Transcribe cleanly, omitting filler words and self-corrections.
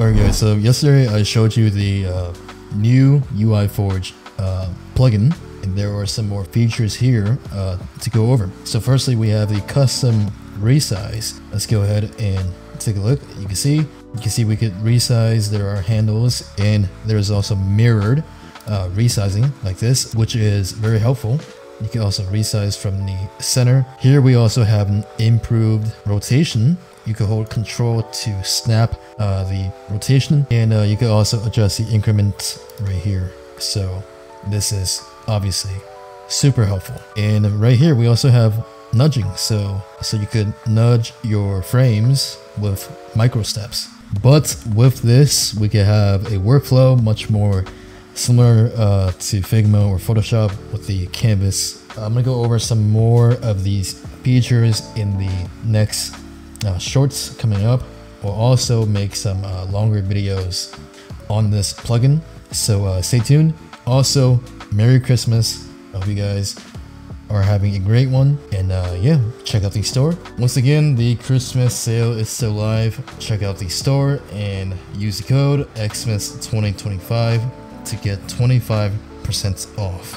Alright guys, so yesterday I showed you the new UI Forge plugin, and there are some more features here to go over. So firstly, we have the custom resize. Let's go ahead and take a look. You can see we could resize. There are handles, and there's also mirrored resizing like this, which is very helpful. You can also resize from the center. Here we also have an improved rotation. You can hold control to snap the rotation, and you can also adjust the increment right here. So this is obviously super helpful. And right here we also have nudging, so you could nudge your frames with micro steps. But with this, we can have a workflow much more similar to Figma or Photoshop with the canvas. I'm gonna go over some more of these features in the next shorts coming up. We'll also make some longer videos on this plugin, so stay tuned. Also, Merry Christmas. Hope you guys are having a great one, and yeah, check out the store. Once again, the Christmas sale is still live. Check out the store and use the code Xmas2025 to get 25% off.